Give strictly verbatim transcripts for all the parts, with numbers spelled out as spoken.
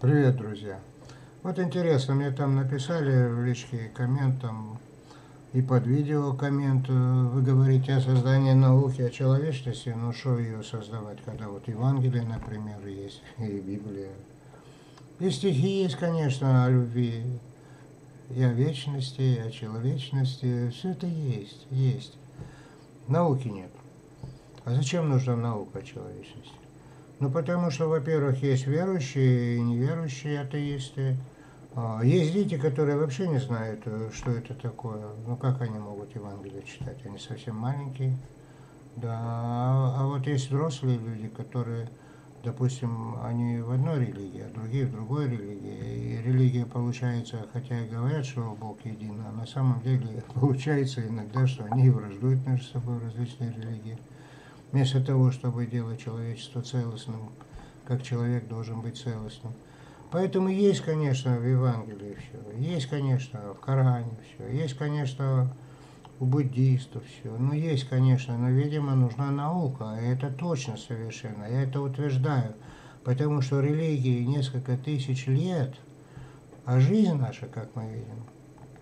Привет, друзья! Вот интересно, мне там написали в личке коммент, там, и под видео коммент, вы говорите о создании науки, о человечности, ну что ее создавать, когда вот Евангелие, например, есть, и Библия. И стихи есть, конечно, о любви, и о вечности, и о человечности, все это есть, есть. Науки нет. А зачем нужна наука о человечности? Ну, потому что, во-первых, есть верующие и неверующие атеисты. Есть дети, которые вообще не знают, что это такое. Ну, как они могут Евангелие читать? Они совсем маленькие. Да. А вот есть взрослые люди, которые, допустим, они в одной религии, а другие в другой религии. И религия получается, хотя и говорят, что Бог един, а на самом деле получается иногда, что они враждуют между собой различные религии. Вместо того, чтобы делать человечество целостным, как человек должен быть целостным. Поэтому есть, конечно, в Евангелии все, есть, конечно, в Коране все, есть, конечно, у буддистов все, ну, есть, конечно, но, видимо, нужна наука, и это точно совершенно, я это утверждаю, потому что религии несколько тысяч лет, а жизнь наша, как мы видим,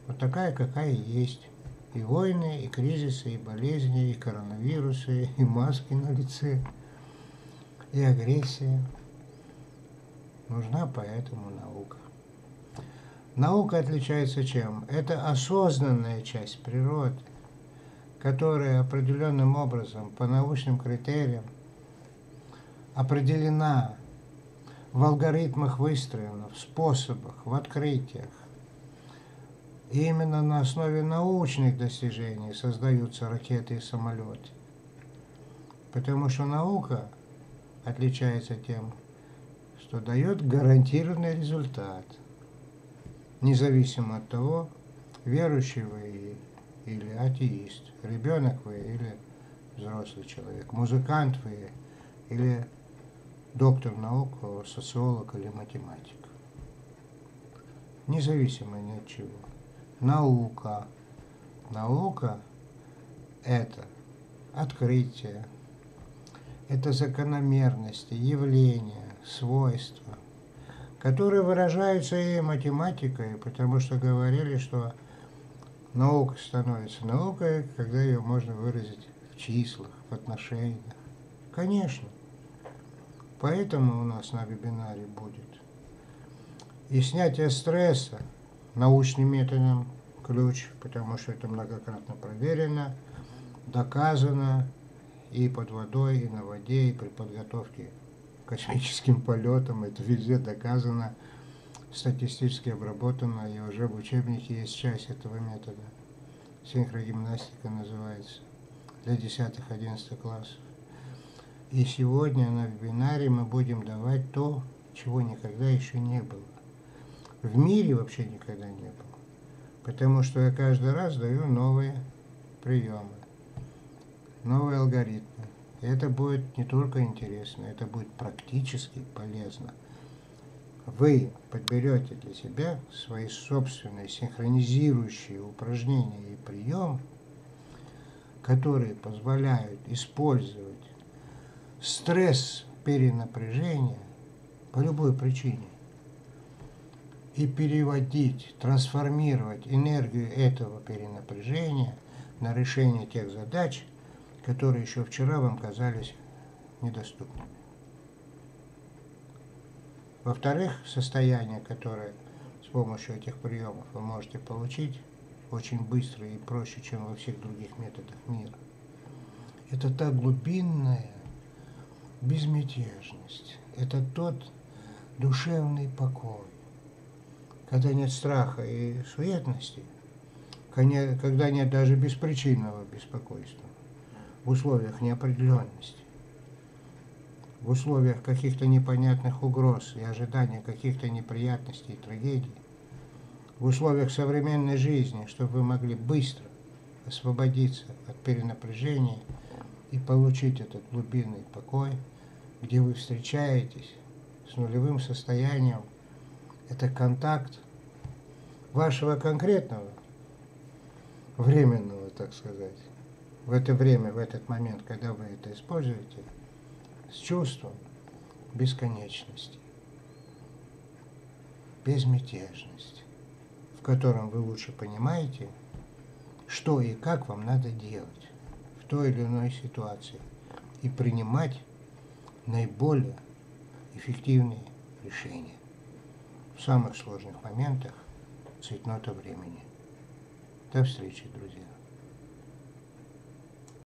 вот такая, какая есть. И войны, и кризисы, и болезни, и коронавирусы, и маски на лице, и агрессия. Нужна поэтому наука. Наука отличается чем? Это осознанная часть природы, которая определенным образом, по научным критериям, определена, в алгоритмах выстроена, в способах, в открытиях. И именно на основе научных достижений создаются ракеты и самолеты. Потому что наука отличается тем, что дает гарантированный результат. Независимо от того, верующий вы или атеист, ребенок вы или взрослый человек, музыкант вы или доктор наук, социолог или математик. Независимо ни от чего. Наука. Наука – это открытие, это закономерности, явления, свойства, которые выражаются и математикой, потому что говорили, что наука становится наукой, когда ее можно выразить в числах, в отношениях. Конечно. Поэтому у нас на вебинаре будет и снятие стресса научным методом ключ, потому что это многократно проверено, доказано и под водой, и на воде, и при подготовке к космическим полетам. Это везде доказано, статистически обработано, и уже в учебнике есть часть этого метода. Синхрогимнастика называется, для десятых-одиннадцатых классов. И сегодня на вебинаре мы будем давать то, чего никогда еще не было. В мире вообще никогда не было. Потому что я каждый раз даю новые приемы, новые алгоритмы. И это будет не только интересно, это будет практически полезно. Вы подберете для себя свои собственные синхронизирующие упражнения и приемы, которые позволяют использовать стресс, перенапряжение по любой причине. И переводить, трансформировать энергию этого перенапряжения на решение тех задач, которые еще вчера вам казались недоступными. Во-вторых, состояние, которое с помощью этих приемов вы можете получить очень быстро и проще, чем во всех других методах мира, это та глубинная безмятежность, это тот душевный покой, когда нет страха и суетности, когда нет даже беспричинного беспокойства, в условиях неопределенности, в условиях каких-то непонятных угроз и ожидания каких-то неприятностей и трагедий, в условиях современной жизни, чтобы вы могли быстро освободиться от перенапряжения и получить этот глубинный покой, где вы встречаетесь с нулевым состоянием. Это контакт вашего конкретного, временного, так сказать, в это время, в этот момент, когда вы это используете, с чувством бесконечности. безмятежность, в котором вы лучше понимаете, что и как вам надо делать в той или иной ситуации и принимать наиболее эффективные решения в самых сложных моментах цветнота времени. До встречи, друзья!